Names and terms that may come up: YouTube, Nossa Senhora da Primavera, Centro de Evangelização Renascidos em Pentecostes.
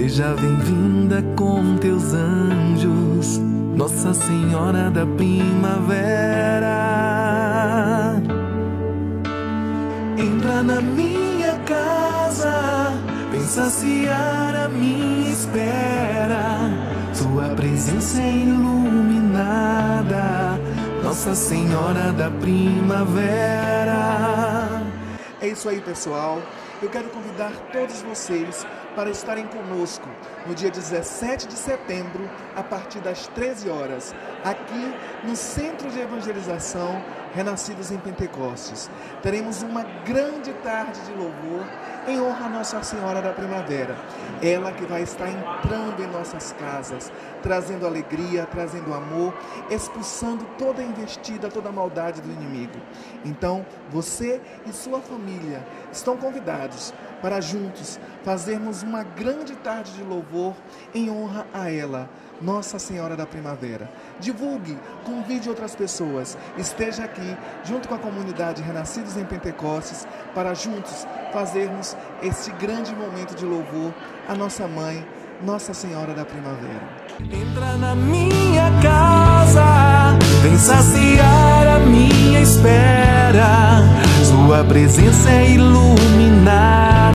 Seja bem-vinda com teus anjos, Nossa Senhora da Primavera. Entra na minha casa, vem saciar a minha espera. Sua presença é iluminada, Nossa Senhora da Primavera. É isso aí, pessoal. Eu quero convidar todos vocês para estarem conosco no dia 17 de setembro, a partir das 13 horas, aqui no Centro de Evangelização Renascidos em Pentecostes. Teremos uma grande tarde de louvor em honra a Nossa Senhora da Primavera. Ela que vai estar entrando em nossas casas, trazendo alegria, trazendo amor, expulsando toda investida, toda maldade do inimigo. Então, você e sua família estão convidados para juntos fazermos uma grande tarde de louvor em honra a ela, Nossa Senhora da Primavera. Divulgue, convide outras pessoas, esteja aqui junto com a comunidade Renascidos em Pentecostes para juntos fazermos este grande momento de louvor à nossa Mãe, Nossa Senhora da Primavera. Entra na minha casa, vem saciar a minha espera, sua presença é iluminada.